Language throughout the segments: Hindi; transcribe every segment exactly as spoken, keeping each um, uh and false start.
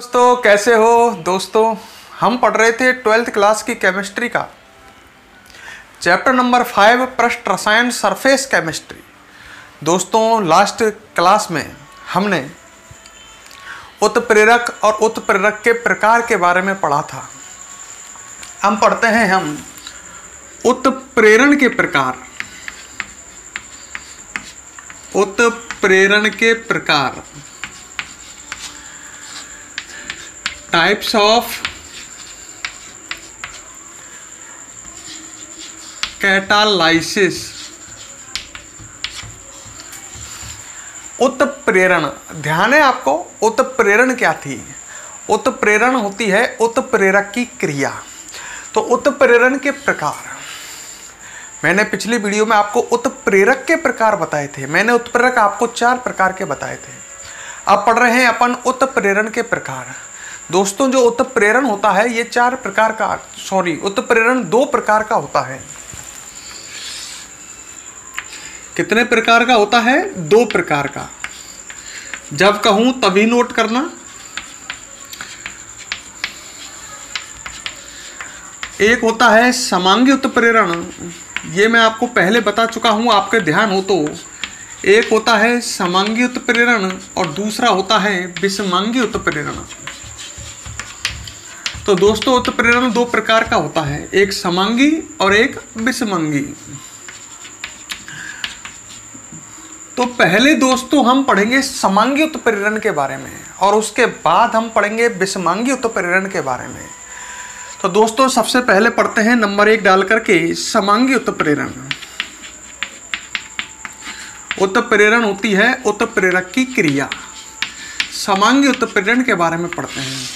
दोस्तों कैसे हो दोस्तों, हम पढ़ रहे थे ट्वेल्थ क्लास की केमिस्ट्री का चैप्टर नंबर फाइव पृष्ठ रसायन सरफेस केमिस्ट्री। दोस्तों लास्ट क्लास में हमने उत्प्रेरक और उत्प्रेरक के प्रकार के बारे में पढ़ा था। हम पढ़ते हैं हम उत्प्रेरण के प्रकार, उत्प्रेरण के प्रकार, टाइप्स ऑफ कैटालाइसिस। उत्प्रेरण, ध्यान है आपको उत्प्रेरण क्या थी। उत्प्रेरण होती है उत्प्रेरक की क्रिया। तो उत्प्रेरण के प्रकार मैंने पिछली वीडियो में आपको उत्प्रेरक के प्रकार बताए थे। मैंने उत्प्रेरक आपको चार प्रकार के बताए थे। अब पढ़ रहे हैं अपन उत्प्रेरण के प्रकार। दोस्तों जो उत्प्रेरण होता है ये चार प्रकार का, सॉरी उत्प्रेरण दो प्रकार का होता है। कितने प्रकार का होता है? दो प्रकार का। जब कहूं तभी नोट करना। एक होता है समांगी उत्प्रेरण, ये मैं आपको पहले बता चुका हूं, आपके ध्यान हो तो। एक होता है समांगी उत्प्रेरण और दूसरा होता है विषमांगी उत्प्रेरण। तो दोस्तों उत्प्रेरण दो प्रकार का होता है, एक समांगी और एक विषमांगी। तो पहले दोस्तों हम पढ़ेंगे समांगी उत्प्रेरण के बारे में और उसके बाद हम पढ़ेंगे विषमांगी उत्प्रेरण के बारे में। तो दोस्तों सबसे पहले पढ़ते हैं नंबर एक डाल करके समांगी उत्प्रेरण। उत्प्रेरण होती है उत्प्रेरक की क्रिया। समांगी उत्प्रेरण के बारे में पढ़ते हैं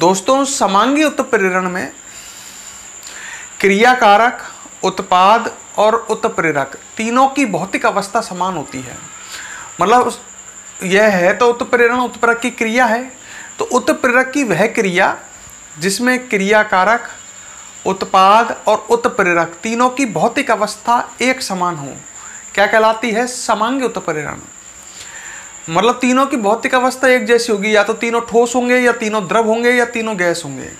दोस्तों। समांगी उत्प्रेरण में क्रिया कारक, उत्पाद और उत्प्रेरक तीनों की भौतिक अवस्था समान होती है। मतलब यह है तो उत्प्रेरण उत्प्रेरक की क्रिया है, तो उत्प्रेरक की वह क्रिया जिसमें क्रिया कारक, उत्पाद और उत्प्रेरक तीनों की भौतिक अवस्था एक समान हो, क्या कहलाती है? समांगी उत्प्रेरण। मतलब तीनों की भौतिक अवस्था एक जैसी होगी, या तो तीनों ठोस होंगे या तीनों द्रव होंगे या तीनों गैस होंगे।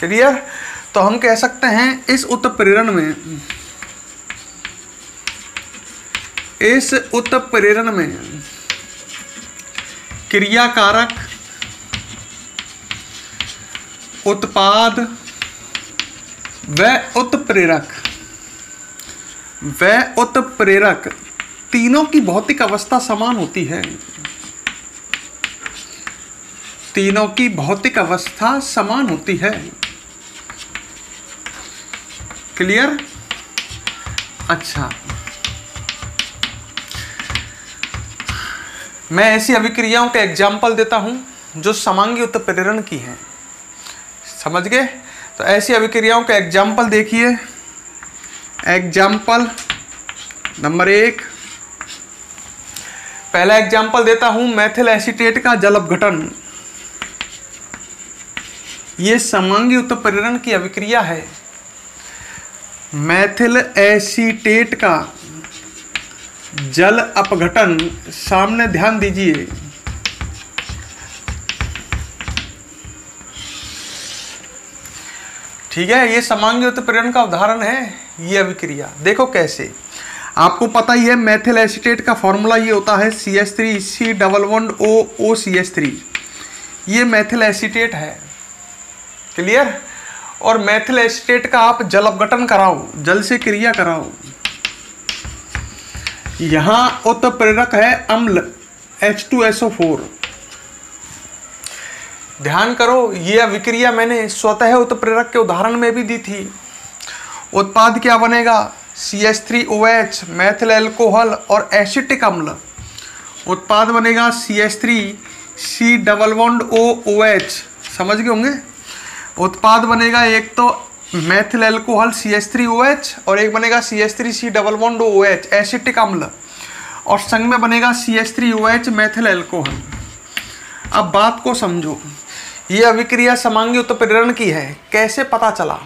क्लियर? तो हम कह सकते हैं इस उत्प्रेरण में, इस उत्प्रेरण में क्रिया कारक, उत्पाद व उत्प्रेरक व उत्प्रेरक तीनों की भौतिक अवस्था समान होती है। तीनों की भौतिक अवस्था समान होती है। क्लियर? अच्छा, मैं ऐसी अभिक्रियाओं के एग्जाम्पल देता हूं जो समांगी उत्प्रेरण की हैं। समझ गए? तो ऐसी अभिक्रियाओं का एग्जाम्पल देखिए। एग्जाम्पल नंबर एक, पहला एग्जाम्पल देता हूं मेथिल एसीटेट का जल अपघटन। ये समांगी उत्प्रेरण की अभिक्रिया है। मेथिल एसीटेट का जल अपघटन, सामने ध्यान दीजिए। ठीक है, ये समांगी उत्प्रेरण का उदाहरण है ये अभिक्रिया। देखो कैसे, आपको पता ही है मेथिल एसीटेट का फॉर्मूला ये होता है C S three C double one O O C S three, ये मेथिल एसीटेट है। क्लियर? और मेथिल एसीटेट का आप जल अपघटन कराओ, जल से क्रिया कराओ। यहाँ उत्प्रेरक है अम्ल H two S O four. ध्यान करो, ये अभिक्रिया मैंने स्वतः उत्प्रेरक के उदाहरण में भी दी थी। उत्पाद क्या बनेगा? C H three O H, methyl alcohol और एसिटिक अम्ल। उत्पाद बनेगा C H three C double one O O H. समझ गए होंगे? उत्पाद बनेगा एक तो methyl alcohol C H three O H और एक बनेगा C H three C double one O O H acetic अम्ल, और संग में बनेगा C H three O H methyl alcohol. अब बात को समझो, ये अभिक्रिया समांगी उत्प्रेरण की है। कैसे पता चला?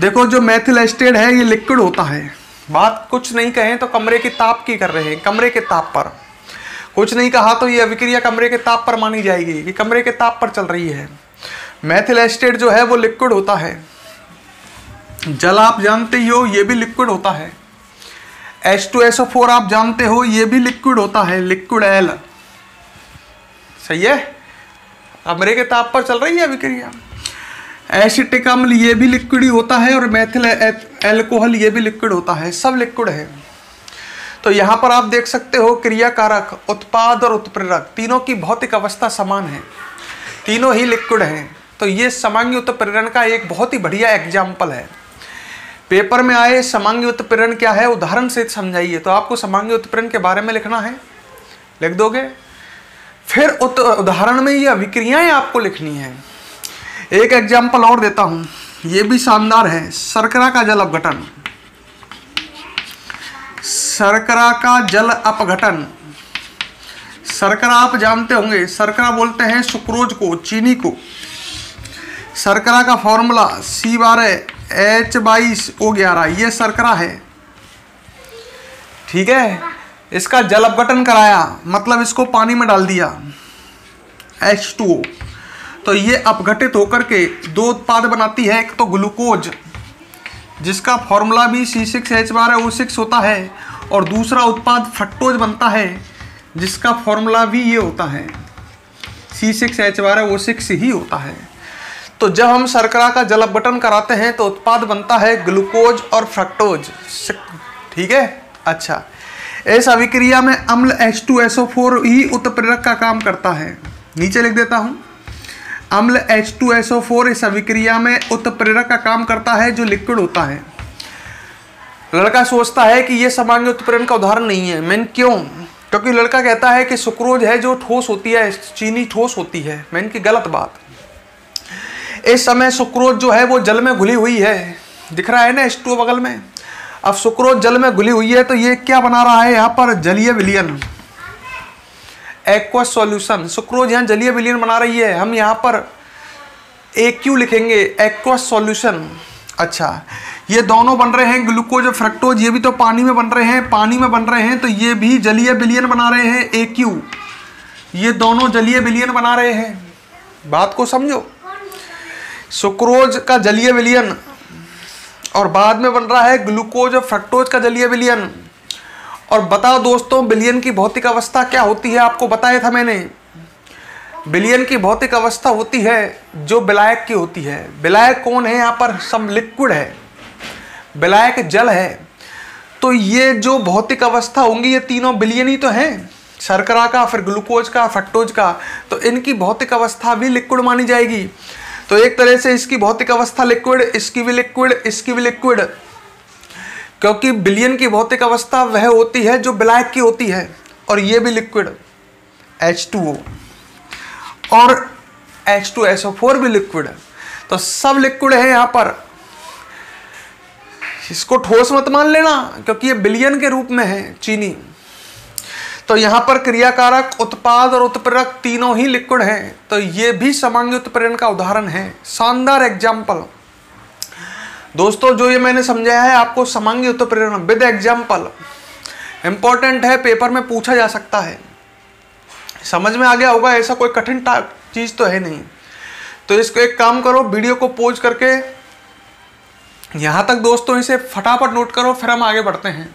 देखो जो मेथिल एसीटेट है ये लिक्विड होता है। बात कुछ नहीं कहें तो कमरे की ताप की कर रहे हैं, कमरे के ताप पर। कुछ नहीं कहा तो ये अभिक्रिया कमरे के ताप पर मानी जाएगी कि कमरे के ताप पर चल रही है। मेथिल एस्टेट जो है वो लिक्विड होता है, जल आप जानते ही हो ये भी लिक्विड होता है, H two S O four आप जानते हो ये भी लिक्विड होता है, लिक्विड एल। सही है, कमरे के ताप पर चल रही है अभिक्रिया। एसिटिक अम्ल ये भी लिक्विड ही होता है और मेथिल एल्कोहल ये भी लिक्विड होता है, सब लिक्विड है। तो यहाँ पर आप देख सकते हो क्रियाकारक, उत्पाद और उत्प्रेरक तीनों की भौतिक अवस्था समान है, तीनों ही लिक्विड हैं। तो ये समांगी उत्प्रेरण का एक बहुत ही बढ़िया एग्जाम्पल है। पेपर में आए समांगी उत्प्रेरण क्या है उदाहरण से समझाइए, तो आपको समांगी उत्प्रेरण के बारे में लिखना है, लिख दोगे। फिर उदाहरण में ये अभिक्रियाएँ आपको लिखनी है। एक एग्जाम्पल और देता हूँ, ये भी शानदार है, शर्करा का जल अपघटन। शर्करा का जल अपघटन, शर्करा आप जानते होंगे, शर्करा बोलते हैं सुक्रोज को, चीनी को। शर्करा का फॉर्मूला सी बारह एच बाईस ओ ग्यारह, ये शर्करा है, ठीक है। इसका जल अपघटन कराया मतलब इसको पानी में डाल दिया एच टू ओ, तो ये अपघटित होकर के दो उत्पाद बनाती है, एक तो ग्लूकोज जिसका फॉर्मूला भी सी सिक्स एच बारह ओ सिक्स होता है, और दूसरा उत्पाद फ्रक्टोज बनता है जिसका फॉर्मूला भी ये होता है सी सिक्स एच बारह ओ सिक्स ही होता है। तो जब हम शर्करा का जल अपघटन कराते हैं तो उत्पाद बनता है ग्लूकोज और फ्रक्टोज, ठीक है। अच्छा, इस अभिक्रिया में अम्ल H two S O four ही उत्प्रेरक का काम करता है। नीचे लिख देता हूँ, अम्ल H two S O four इस अभिक्रिया में उत्प्रेरक का काम करता है जो लिक्विड होता है। लड़का सोचता है कि यह समांगी उत्प्रेरण का उदाहरण नहीं है, मैंने क्यों, क्योंकि लड़का कहता है कि सुक्रोज है जो ठोस होती है, चीनी ठोस होती है। मैंने की गलत बात, इस समय सुक्रोज जो है वो जल में घुली हुई है, दिख रहा है ना एच टू ओ बगल में। अब सुक्रोज जल में घुली हुई है तो ये क्या बना रहा है यहाँ पर, जलीय विलयन, एक्वा सॉल्यूशन। सुक्रोज यहाँ जलीय विलयन बना रही है, हम यहाँ पर एक्यू लिखेंगे, एक्वा सॉल्यूशन। अच्छा, ये दोनों बन रहे हैं ग्लूकोज और फ्रक्टोज, ये भी तो पानी में बन रहे हैं, पानी में बन रहे हैं तो ये भी जलीय विलयन बना रहे हैं एक्यू, ये दोनों जलीय विलयन बना रहे हैं। बात को समझो, सुक्रोज का जलीय विलयन और बाद में बन रहा है ग्लूकोज और फ्रक्टोज का जलीय विलयन। और बताओ दोस्तों, विलयन की भौतिक अवस्था क्या होती है, आपको बताया था मैंने। विलयन की भौतिक अवस्था होती है जो विलायक की होती है। विलायक कौन है यहाँ पर, सब लिक्विड है, विलायक जल है। तो ये जो भौतिक अवस्था होंगी ये तीनों विलयन ही तो हैं, शर्करा का, फिर ग्लूकोज का, फ्रक्टोज का, तो इनकी भौतिक अवस्था भी लिक्विड मानी जाएगी। तो एक तरह से इसकी भौतिक अवस्था लिक्विड, इसकी भी लिक्विड, इसकी भी लिक्विड, क्योंकि विलयन की भौतिक अवस्था वह होती है जो विलायक की होती है, और ये भी लिक्विड एच टू ओ और H two S O four भी लिक्विड है, तो सब लिक्विड है यहाँ पर। इसको ठोस मत मान लेना क्योंकि ये विलयन के रूप में है चीनी। तो यहाँ पर क्रियाकारक, उत्पाद और उत्प्रेरक तीनों ही लिक्विड हैं, तो ये भी समांगी उत्प्रेरण का उदाहरण है। शानदार एग्जाम्पल दोस्तों, जो ये मैंने समझाया है आपको समांगी उत्प्रेरण विद एग्जाम्पल, इम्पॉर्टेंट है, पेपर में पूछा जा सकता है। समझ में आ गया होगा, ऐसा कोई कठिन चीज़ तो है नहीं। तो इसको एक काम करो, वीडियो को पॉज करके यहाँ तक दोस्तों इसे फटाफट नोट करो, फिर हम आगे बढ़ते हैं।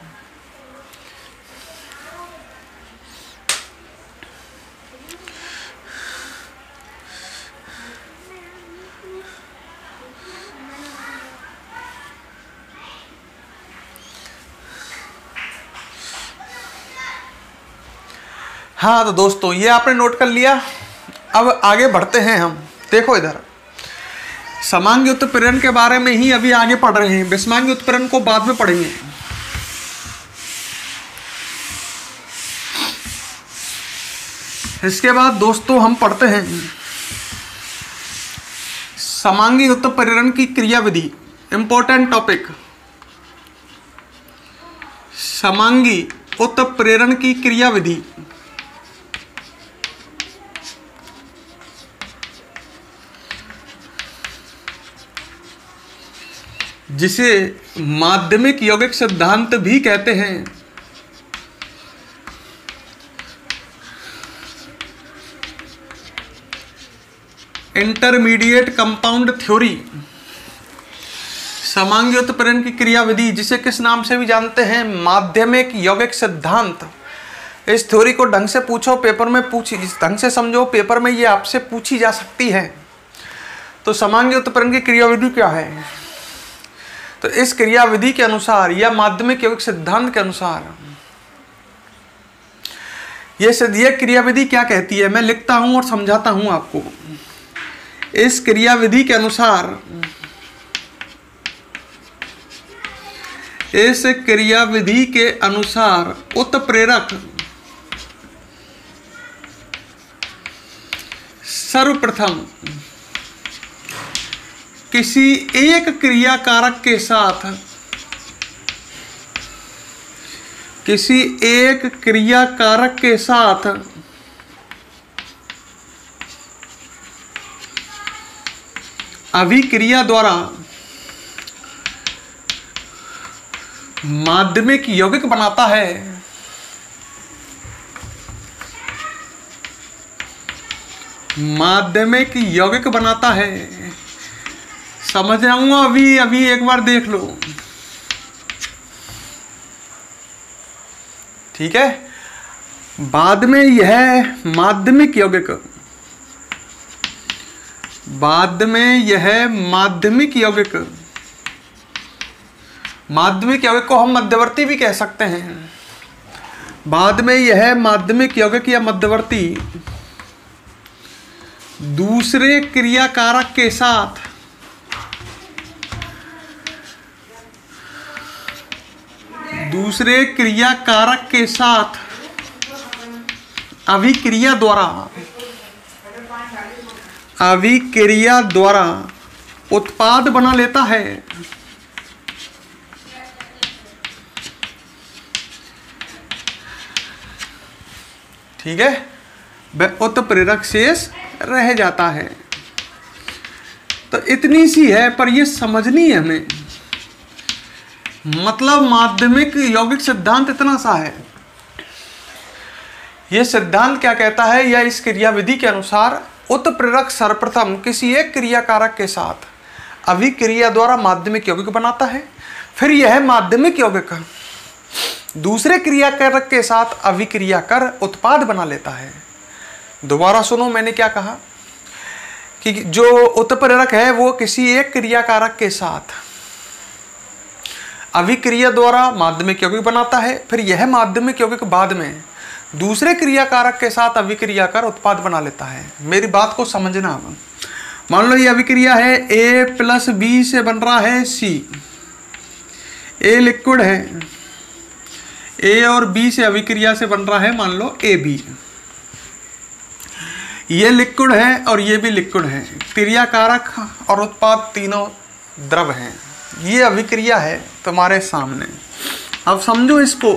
हाँ तो दोस्तों ये आपने नोट कर लिया, अब आगे बढ़ते हैं हम। देखो इधर, समांगी उत्प्रेरण के बारे में ही अभी आगे पढ़ रहे हैं, विषमांगी उत्प्रेरण को बाद में पढ़ेंगे। इसके बाद दोस्तों हम पढ़ते हैं समांगी उत्प्रेरण की क्रियाविधि, इम्पोर्टेंट टॉपिक। समांगी उत्प्रेरण की क्रियाविधि, जिसे माध्यमिक यौगिक सिद्धांत भी कहते हैं, इंटरमीडिएट कंपाउंड थ्योरी, समांगयोत्प्रेरण की क्रियाविधि, जिसे किस नाम से भी जानते हैं माध्यमिक यौगिक सिद्धांत। इस थ्योरी को ढंग से पूछो, पेपर में पूछी ढंग से समझो, पेपर में ये आपसे पूछी जा सकती है। तो समांगयोत्प्रेरण की क्रियाविधि क्या है? तो इस क्रियाविधि के अनुसार या माध्यमिक यौगिक सिद्धांत के अनुसार यह क्रियाविधि क्या कहती है, मैं लिखता हूं और समझाता हूं आपको। इस क्रियाविधि के अनुसार इस क्रियाविधि के अनुसार उत्प्रेरक सर्वप्रथम किसी एक क्रिया कारक के साथ किसी एक क्रिया कारक के साथ अभिक्रिया द्वारा माध्यमिक यौगिक बनाता है। माध्यमिक यौगिक बनाता है समझ जाऊंगा अभी अभी एक बार देख लो, ठीक है। बाद में यह माध्यमिक यौगिक बाद में यह माध्यमिक यौगिक माध्यमिक यौगिक को हम मध्यवर्ती भी कह सकते हैं। बाद में यह माध्यमिक यौगिक या मध्यवर्ती दूसरे क्रिया कारक के साथ दूसरे क्रिया कारक के साथ अभिक्रिया द्वारा अभिक्रिया द्वारा उत्पाद बना लेता है। ठीक है, वह उत्प्रेरक शेष रह जाता है। तो इतनी सी है, पर यह समझनी है हमें। मतलब माध्यमिक यौगिक सिद्धांत इतना सा है। यह सिद्धांत क्या कहता है, या इस क्रियाविधि के अनुसार उत्प्रेरक सर्वप्रथम किसी एक क्रिया कारक के साथ अभिक्रिया द्वारा माध्यमिक यौगिक बनाता है। फिर यह माध्यमिक यौगिक दूसरे क्रिया कारक के साथ अभिक्रिया कर उत्पाद बना लेता है। दोबारा सुनो, मैंने क्या कहा कि जो उत्प्रेरक है वो किसी एक क्रिया कारक के साथ अभिक्रिया द्वारा माध्यमिक यौगिक बनाता है। फिर यह माध्यमिक यौगिक बाद में दूसरे क्रिया कारक के साथ अभिक्रिया कर उत्पाद बना लेता है। मेरी बात को समझना। मान लो ये अभिक्रिया है, ए प्लस बी से बन रहा है सी। ए लिक्विड है, ए और बी से अभिक्रिया से बन रहा है मान लो ए बी। ये लिक्विड है और ये भी लिक्विड है, क्रिया कारक और उत्पाद तीनों द्रव हैं। ये अभिक्रिया है तुम्हारे सामने, अब समझो इसको,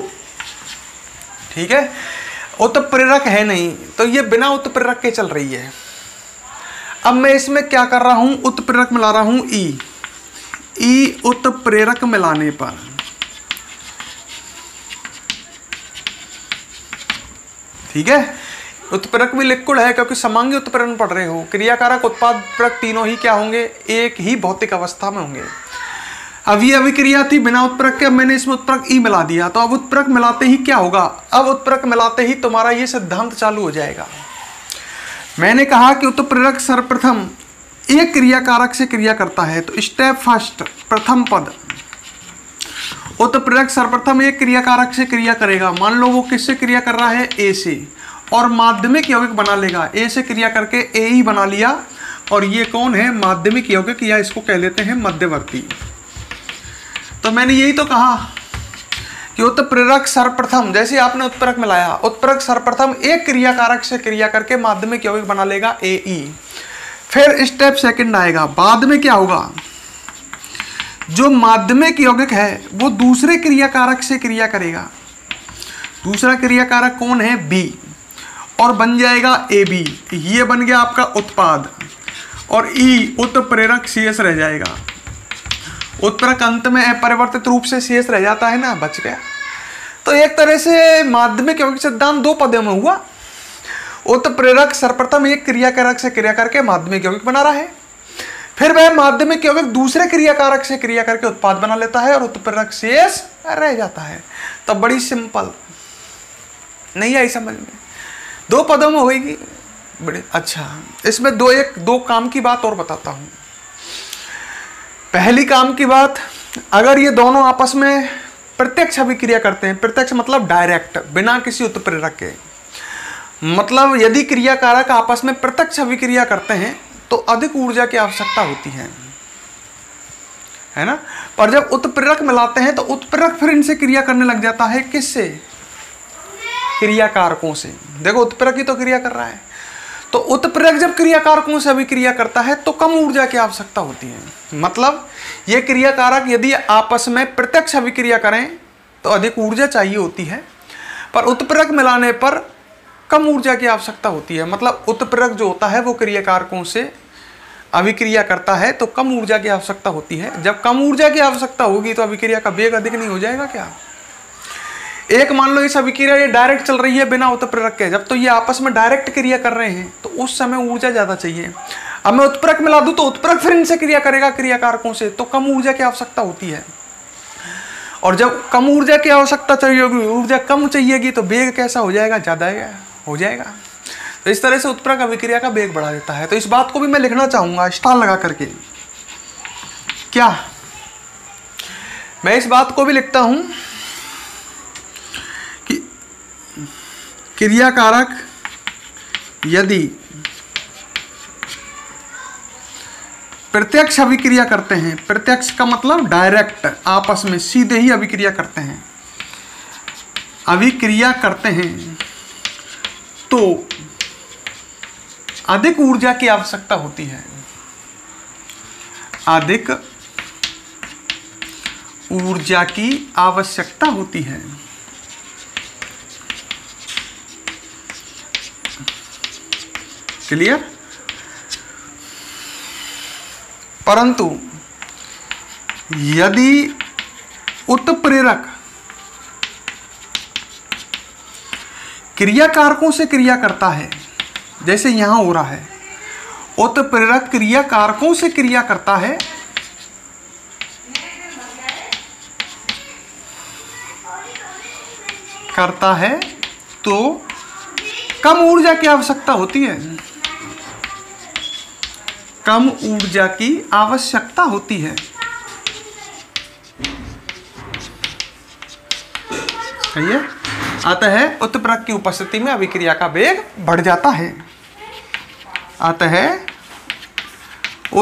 ठीक है। उत्प्रेरक है नहीं तो ये बिना उत्प्रेरक के चल रही है। अब मैं इसमें क्या कर रहा हूं, उत्प्रेरक मिला रहा हूं। ई ई उत्प्रेरक मिलाने पर ठीक है, उत्प्रेरक भी लिक्विड है क्योंकि समांगी उत्प्रेरण पढ़ रहे हो। क्रियाकारक उत्पाद प्रेरक तीनों ही क्या होंगे, एक ही भौतिक अवस्था में होंगे। अब ये अभिक्रिया थी बिना उत्प्रेरक के, अब मैंने इसमें उत्प्रेरक ई मिला दिया। तो अब उत्प्रेरक मिलाते ही क्या होगा, अब उत्प्रेरक मिलाते ही तुम्हारा ये सिद्धांत चालू हो जाएगा। मैंने कहा कि उत्प्रेरक सर्वप्रथम एक क्रिया कारक से क्रिया करता है। तो स्टेप फर्स्ट, प्रथम पद, उत्प्रेरक सर्वप्रथम एक क्रिया कारक से क्रिया करेगा। मान लो वो किससे क्रिया कर रहा है, ए से, और माध्यमिक यौगिक बना लेगा। ए से क्रिया करके ए ही बना लिया, और ये कौन है, माध्यमिक यौगिक, या इसको कह लेते हैं मध्यवर्ती। तो मैंने यही तो कहा कि उत्प्रेरक सर्वप्रथम, जैसे आपने उत्प्रेरक मिलाया, उत्प्रेरक सर्वप्रथम एक क्रिया कारक से क्रिया करके माध्यमिक यौगिक बना लेगा ए ई। फिर स्टेप सेकंड आएगा, बाद में क्या होगा, जो माध्यमिक यौगिक है वो दूसरे क्रिया कारक से क्रिया करेगा। दूसरा क्रिया कारक कौन है, बी, और बन जाएगा ए बी। ये बन गया आपका उत्पाद, और ई उत्प्रेरक शेष रह जाएगा। उत्प्रेरक अंत में अपरिवर्तित रूप से शेष रह जाता है ना, बच गया। तो एक तरह से माध्यमिक यौगिक सिद्धांत दो पदों में हुआ। उत्प्रेरक सर्वप्रथम एक क्रियाकारक से क्रियाकार के माध्यमिक यौगिक बना रहा है, फिर वह माध्यमिक यौगिक दूसरे क्रियाकारक से क्रियाकार के उत्पाद बना लेता है और उत्प्रेरक शेष रह जाता है। तब बड़ी सिंपल, नहीं आई समझ में? दो पदों में होगी बड़े अच्छा। इसमें दो एक दो काम की बात और बताता हूँ। पहली काम की बात, अगर ये दोनों आपस में प्रत्यक्ष अभिक्रिया करते हैं, प्रत्यक्ष मतलब डायरेक्ट बिना किसी उत्प्रेरक के, मतलब यदि क्रियाकारक आपस में प्रत्यक्ष अभिक्रिया करते हैं तो अधिक ऊर्जा की आवश्यकता होती है, है ना। पर जब उत्प्रेरक मिलाते हैं तो उत्प्रेरक फिर इनसे क्रिया करने लग जाता है। किससे? क्रियाकारकों से। देखो उत्प्रेरक ही तो क्रिया कर रहा है। तो उत्प्रेरक जब क्रियाकारकों से अभिक्रिया करता है तो कम ऊर्जा की आवश्यकता होती है। मतलब ये क्रियाकारक यदि आपस में प्रत्यक्ष अभिक्रिया करें तो अधिक ऊर्जा चाहिए होती है, पर उत्प्रेरक मिलाने पर कम ऊर्जा की आवश्यकता होती है। मतलब उत्प्रेरक जो होता है वो क्रियाकारकों से अभिक्रिया करता है तो कम ऊर्जा की आवश्यकता होती है। जब कम ऊर्जा की आवश्यकता होगी तो अभिक्रिया का वेग अधिक नहीं हो जाएगा क्या? एक मान लो इस अभिक्रिया ये डायरेक्ट चल रही है बिना उत्प्रेरक के, जब तो ये आपस में डायरेक्ट क्रिया कर रहे हैं तो उस समय ऊर्जा ज़्यादा चाहिए। अब मैं उत्प्रेरक मिला दूँ तो उत्प्रेरक फिर इनसे क्रिया करेगा क्रियाकारकों से, तो कम ऊर्जा की आवश्यकता होती है। और जब कम ऊर्जा की आवश्यकता चाहिए होगी, ऊर्जा कम चाहिएगी, तो वेग कैसा हो जाएगा? ज़्यादा हो जाएगा। तो इस तरह से उत्प्रेरक अभिक्रिया का वेग बढ़ा देता है। तो इस बात को भी मैं लिखना चाहूँगा स्थान लगा करके। क्या मैं इस बात को भी लिखता हूँ कि क्रियाकारक यदि प्रत्यक्ष अभिक्रिया करते हैं, प्रत्यक्ष का मतलब डायरेक्ट आपस में सीधे ही अभिक्रिया करते हैं, अभिक्रिया करते हैं तो अधिक ऊर्जा की आवश्यकता होती है, अधिक ऊर्जा की आवश्यकता होती है। क्लियर? परंतु यदि उत्प्रेरक क्रियाकारकों से क्रिया करता है, जैसे यहाँ हो रहा है, उत्प्रेरक क्रियाकारकों से क्रिया करता है करता है तो कम ऊर्जा की आवश्यकता होती है, कम ऊर्जा की आवश्यकता होती है। सही है? आता है उत्प्रेरक की उपस्थिति में अभिक्रिया का वेग बढ़ जाता है। आता है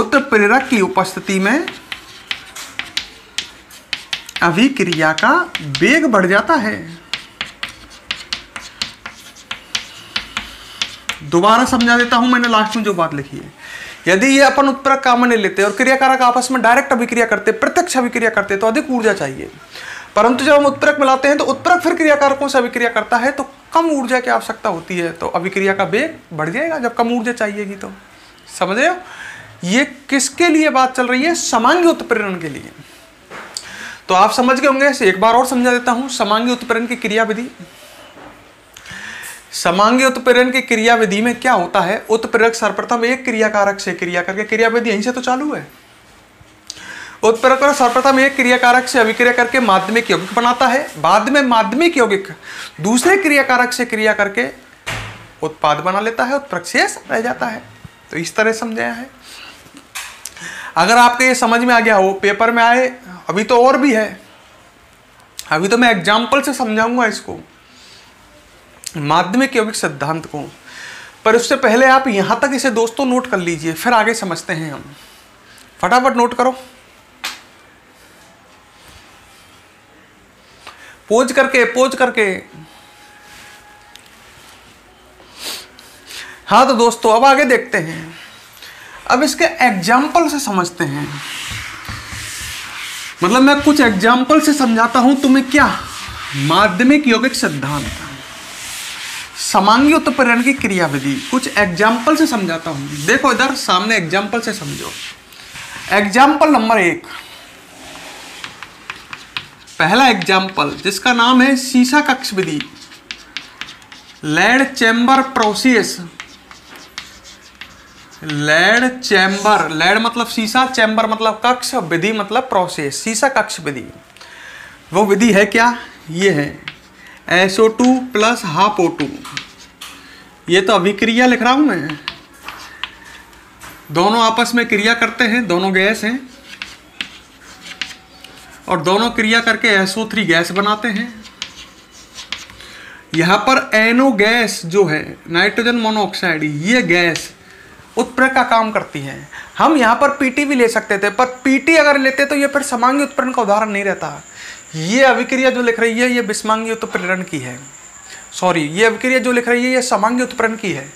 उत्प्रेरक की उपस्थिति में अभिक्रिया का वेग बढ़ जाता है। दोबारा समझा देता हूं, मैंने लास्ट में जो बात लिखी है, यदि ये अपन उत्प्रेरक काम नहीं लेते और क्रियाकारक आपस में डायरेक्ट अभिक्रिया करते, प्रत्यक्ष अभिक्रिया करते तो अधिक ऊर्जा चाहिए, परंतु जब हम उत्प्रेरक मिलाते हैं तो उत्प्रेरक फिर क्रियाकारकों से अभिक्रिया करता है तो कम ऊर्जा की आवश्यकता होती है, तो अभिक्रिया का वेग बढ़ जाएगा जब कम ऊर्जा चाहिएगी। तो समझ रहे हो ये किसके लिए बात चल रही है? समांगी उत्प्रेरण के लिए। तो आप समझ गए होंगे। एक बार और समझा देता हूँ समांगी उत्प्रेरण की क्रियाविधि। समांगी उत्प्रेरण की क्रियाविधि में क्या होता है? उत्प्रेरक सर्वप्रथम एक क्रियाकारक से क्रिया करके, क्रियाविधि यहीं से तो चालू है, उत्प्रेरक सर्वप्रथम एक क्रियाकारक से अभिक्रिया करके माध्यमिक यौगिक बनाता है, बाद में माध्यमिक यौगिक दूसरे क्रियाकारक से क्रिया करके उत्पाद बना लेता है, उत्प्रेरक शेष रह जाता है। तो इस तरह समझाया है। अगर आपके ये समझ में आ गया हो, पेपर में आए, अभी तो और भी है, अभी तो मैं एग्जाम्पल से समझाऊंगा इसको, माध्यमिक यौगिक सिद्धांत को। पर उससे पहले आप यहाँ तक इसे दोस्तों नोट कर लीजिए, फिर आगे समझते हैं हम। फटाफट नोट करो, पोज करके पोज करके। हाँ तो दोस्तों अब आगे देखते हैं, अब इसके एग्जाम्पल से समझते हैं। मतलब मैं कुछ एग्जाम्पल से समझाता हूं तुम्हें क्या माध्यमिक यौगिक सिद्धांत, समांगी उत्प्रेरण की क्रियाविधि, कुछ एग्जाम्पल से समझाता हूं। देखो इधर सामने एग्जाम्पल से समझो। एग्जाम्पल नंबर एक, पहला एग्जाम्पल जिसका नाम है शीशा कक्ष विधि। Lead chamber process, lead chamber, lead मतलब सीसा, चैम्बर मतलब कक्ष, विधि मतलब प्रोसेस, सीसा कक्ष विधि। वो विधि है क्या? ये है S O two plus half O two. ये तो अभिक्रिया लिख रहा हूँ मैं, दोनों आपस में क्रिया करते हैं, दोनों गैस हैं और दोनों क्रिया करके एस ओ थ्री गैस बनाते हैं। यहाँ पर एनओ गैस जो है नाइट्रोजन मोनोऑक्साइड, ये गैस उत्प्रेरक का काम करती है। हम यहाँ पर पीटी भी ले सकते थे, पर पीटी अगर लेते तो ये फिर समांगी उत्प्रेरण का उदाहरण नहीं रहता। ये अभिक्रिया जो लिख रही है ये विषमांगी उत्प्रेरण की है, सॉरी ये अभिक्रिया जो लिख रही है ये समांगी उत्प्रेरण की है।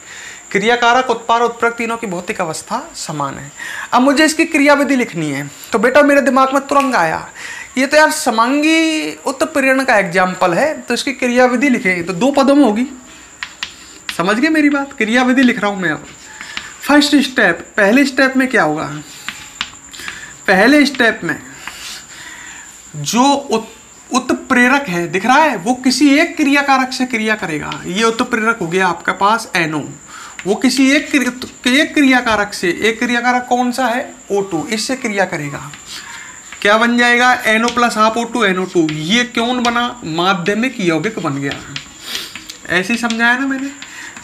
क्रियाकारक, उत्पाद, उत्प्रेरक तीनों की भौतिक अवस्था समान है। अब मुझे इसकी क्रियाविधि लिखनी है, तो बेटा मेरे दिमाग में तुरंत आया ये तो यार समांगी उत्प्रेरण का एग्जाम्पल है, तो इसकी क्रियाविधि लिखेंगे तो दो पदों में होगी। समझ गए मेरी बात? क्रियाविधि लिख रहा हूँ मैं। अब फर्स्ट स्टेप, पहले स्टेप में क्या होगा? पहले स्टेप में जो उत उत्प्रेरक है दिख रहा है वो किसी एक क्रियाकारक से क्रिया करेगा। ये उत्प्रेरक हो गया आपके पास एनओ, वो किसी एक क्रियाकारक से, एक क्रियाकारक कौन सा है? ओ टू, इससे क्रिया करेगा। क्या बन जाएगा? NO plus half O two NO two. ये क्यों बना? माध्यमिक यौगिक बन गया। ऐसे ही समझाया ना मैंने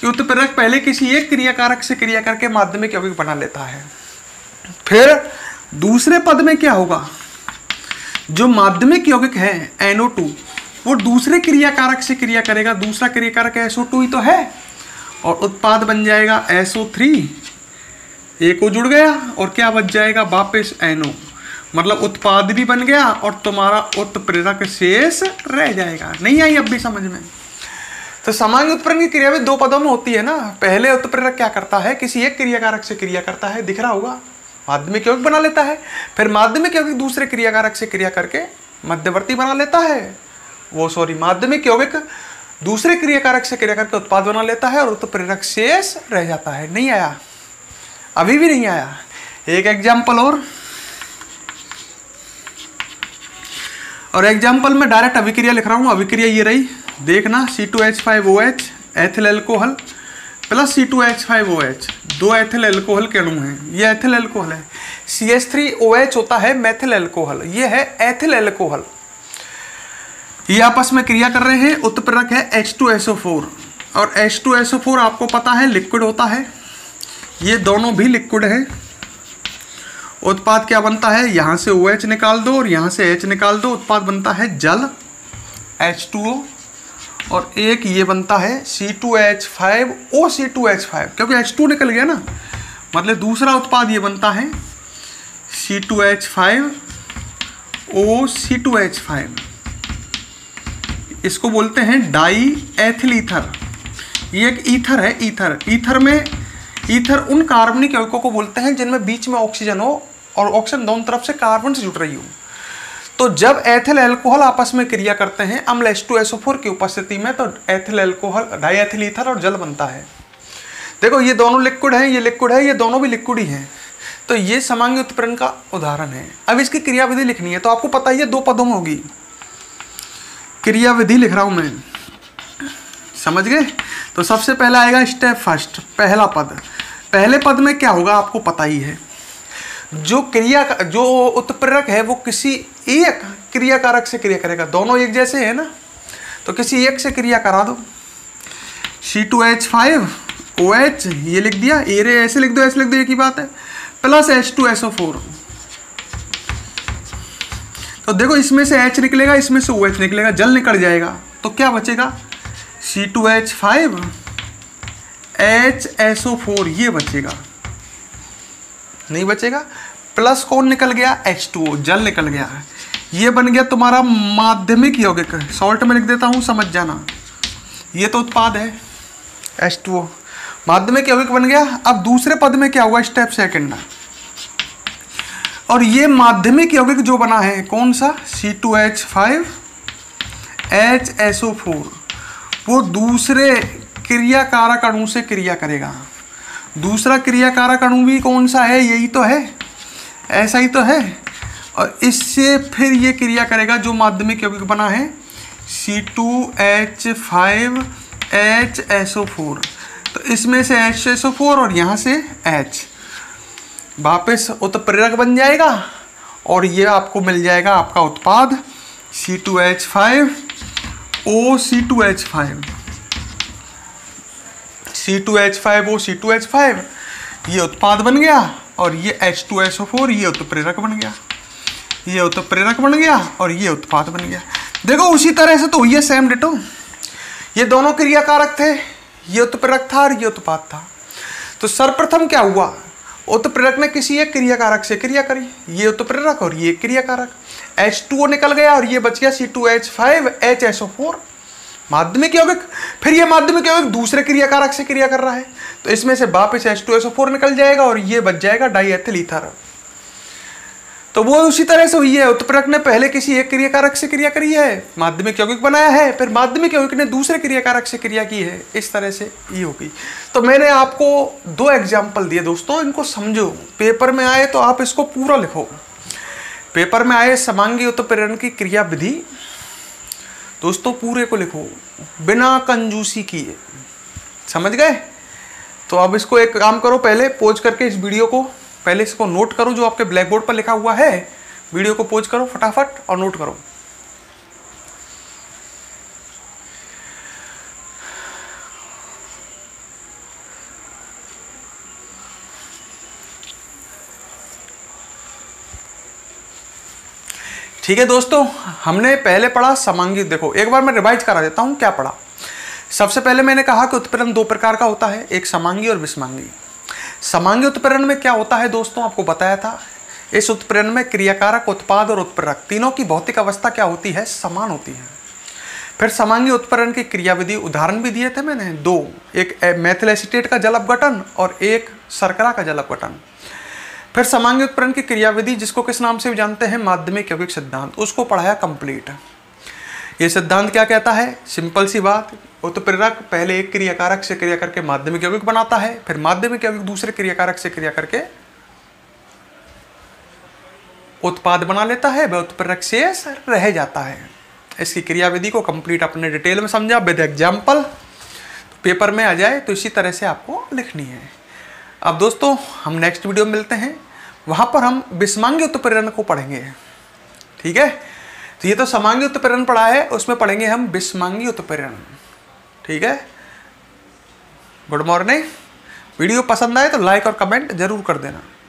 कि उत्प्रेरक पहले किसी एक क्रियाकारक से क्रिया करके माध्यमिक यौगिक बना लेता है। फिर दूसरे पद में क्या होगा? जो माध्यमिक यौगिक है एनओ टू वो दूसरे क्रियाकारक से क्रिया करेगा, दूसरा क्रियाकारक एसओ टू ही तो है, और उत्पाद बन जाएगा एसओ थ्री। एक को जुड़ गया और क्या बच जाएगा? वापस एनओ, मतलब उत्पाद भी बन गया और तुम्हारा उत्प्रेरक शेष रह जाएगा। नहीं आई अब भी समझ में? तो समांगी उत्प्रेरण की क्रिया भी दो पदों में होती है ना। पहले उत्प्रेरक क्या करता है? किसी एक क्रियाकारक से क्रिया करता है, दिख रहा होगा, माध्यमिक यौगिक बना लेता है। फिर माध्यमिक यौगिक दूसरे क्रियाकारक से क्रिया करके मध्यवर्ती बना लेता है, वो सॉरी माध्यमिक यौगिक दूसरे क्रियाकारक से क्रिया करके उत्पाद बना लेता है और उत्प्रेरक शेष रह जाता है। नहीं आया? अभी भी नहीं आया? एक एग्जाम्पल और और एग्जाम्पल में डायरेक्ट अभिक्रिया लिख रहा हूँ। अभिक्रिया ये रही, देखना C two H five O H ethyl alcohol plus C two H five O H, दो एथिल एल्कोहल के अणु हैं। ये एथिल एल्कोहल है। C H three O H होता है मेथिल एल्कोहल, ये है एथिल एल्कोहल। ये आपस में क्रिया कर रहे हैं। उत्प्रेरक है H two S O four और H two S O four आपको पता है लिक्विड होता है, ये दोनों भी लिक्विड है। उत्पाद क्या बनता है? यहाँ से OH निकाल दो और यहाँ से H निकाल दो, उत्पाद बनता है जल एच टू ओ और एक ये बनता है C two H five O C two H five, क्योंकि एच टू निकल गया ना, मतलब दूसरा उत्पाद ये बनता है C two H five O C two H five. इसको बोलते हैं डाई एथिल ईथर। ये एक ईथर है, ईथर। ईथर में ईथर उन कार्बनिक यौगिकों को बोलते हैं जिनमें बीच में ऑक्सीजन हो और ऑक्सीजन दोनों तरफ से कार्बन से जुड़ रही हो। तो जब एथिल एल्कोहल आपस में क्रिया करते हैं अम्ल H two S O four की उपस्थिति में, तो ethyl alcohol, diethyl ether और जल बनता है। देखो ये दोनों लिक्विड हैं, ये लिक्विड है, ये दोनों भी लिक्विड ही हैं, तो ये समांगी उत्प्रेरण का उदाहरण है। अब इसकी क्रियाविधि लिखनी है, तो आपको पता ही है दो पदों में होगी। क्रियाविधि लिख रहा हूँ मैं, समझ गए? तो सबसे पहला आएगा स्टेप फर्स्ट, पहला पद। पहले पद में क्या होगा? आपको पता ही है, जो क्रिया जो उत्प्रेरक है वो किसी एक क्रियाकारक से क्रिया करेगा, दोनों एक जैसे है ना, तो किसी एक से क्रिया करा दो। C two H five O H ये लिख दिया, ए रे ऐसे लिख दो, ऐसे लिख दो, एक ही बात है, plus H two S O four. तो देखो इसमें से H निकलेगा, इसमें से OH निकलेगा, जल निकल जाएगा, तो क्या बचेगा? C two H five H S O four ये बचेगा, नहीं बचेगा। प्लस कौन निकल गया? एच टू ओ, जल निकल गया। ये बन गया तुम्हारा माध्यमिक यौगिक, शॉर्ट में लिख देता हूँ, समझ जाना। ये तो उत्पाद है एच टू ओ, माध्यमिक यौगिक बन गया। अब दूसरे पद में क्या हुआ? Step second. और ये माध्यमिक यौगिक जो बना है कौन सा? C two H five H S O four, वो दूसरे क्रियाकारक अणु से क्रिया करेगा। दूसरा क्रियाकारक अणु भी कौन सा है? यही तो है, ऐसा ही तो है। और इससे फिर ये क्रिया करेगा जो माध्यमिक यौगिक बना है C two H five H S O four, तो इसमें से एच एस ओ फोर और यहाँ से H वापस उत्प्रेरक बन जाएगा और ये आपको मिल जाएगा आपका उत्पाद C two H five O C two H five, C two H five O C two H five ये उत्पाद बन गया और ये H two S O four ये उत्प्रेरक बन गया, ये उत्प्रेरक बन गया और ये उत्पाद बन गया। देखो उसी तरह से तो हुई है सेम डिटो, ये दोनों क्रियाकारक थे, ये उत्प्रेरक था और ये उत्पाद था। तो सर्वप्रथम क्या हुआ, उत्प्रेरक ने किसी एक क्रियाकारक से क्रिया करी, ये उत्प्रेरक और ये क्रियाकारक, एच टू ओ निकल गया और ये बच गया C two H five H S O four माध्यमिक यौगिक। फिर ये माध्यमिक यौगिक दूसरे क्रियाकारक से क्रिया कर रहा है तो इसमें से वापस H two S O four निकल जाएगा और ये बच जाएगा डाईएथिल ईथर। तो वो उसी तरह से हुई है, उत्प्रेरक ने पहले किसी एक क्रियाकारक से क्रिया करी है, माध्यमिक यौगिक बनाया है, फिर माध्यमिक यौगिक ने दूसरे क्रियाकारक से क्रिया की है, इस तरह से ये होगी। तो मैंने आपको दो एग्जाम्पल दिए दोस्तों, इनको समझो, पेपर में आए तो आप इसको पूरा लिखो। पेपर में आए समांगी उत्प्रेरण की क्रिया विधि, दोस्तों पूरे को लिखो बिना कंजूसी किए, समझ गए? तो अब इसको एक काम करो, पहले पॉज करके इस वीडियो को पहले इसको नोट करो, जो आपके ब्लैक बोर्ड पर लिखा हुआ है वीडियो को पॉज करो फटाफट और नोट करो। ठीक है दोस्तों, हमने पहले पढ़ा समांगी, देखो एक बार मैं रिवाइज करा देता हूं क्या पढ़ा। सबसे पहले मैंने कहा कि उत्प्रेरण दो प्रकार का होता है, एक समांगी और विषमांगी। समांगी उत्प्रेरण में क्या होता है दोस्तों, आपको बताया था, इस उत्प्रेरण में क्रियाकारक, उत्पाद और उत्प्रेरक तीनों की भौतिक अवस्था क्या होती है, समान होती है। फिर समांगी उत्प्रेरण की क्रियाविधि उदाहरण भी दिए थे मैंने दो, एक मेथिल एसीटेट का जल अपघटन और एक शर्करा का जल अपघटन। फिर समांगी उत्प्रेरण की क्रियाविधि जिसको किस नाम से भी जानते हैं माध्यमिक यौगिक सिद्धांत, उसको पढ़ाया कंप्लीट। ये सिद्धांत क्या कहता है, सिंपल सी बात, उत्प्रेरक पहले एक क्रियाकारक से क्रिया करके माध्यमिक यौगिक बनाता है, फिर माध्यमिक यौगिक दूसरे क्रियाकारक से क्रिया करके उत्पाद बना लेता है, वह उत्प्रेरक शेष रह जाता है। इसकी क्रियाविधि को कंप्लीट अपने डिटेल में समझा विद एग्जाम्पल, पेपर में आ जाए तो इसी तरह से आपको लिखनी है। अब दोस्तों हम नेक्स्ट वीडियो में मिलते हैं, वहाँ पर हम विषमांगी उत्प्रेरण को पढ़ेंगे, ठीक है? तो ये तो समांगी उत्प्रेरण पढ़ा है, उसमें पढ़ेंगे हम विषमांगी उत्प्रेरण, ठीक है? गुड मॉर्निंग, वीडियो पसंद आए तो लाइक और कमेंट जरूर कर देना।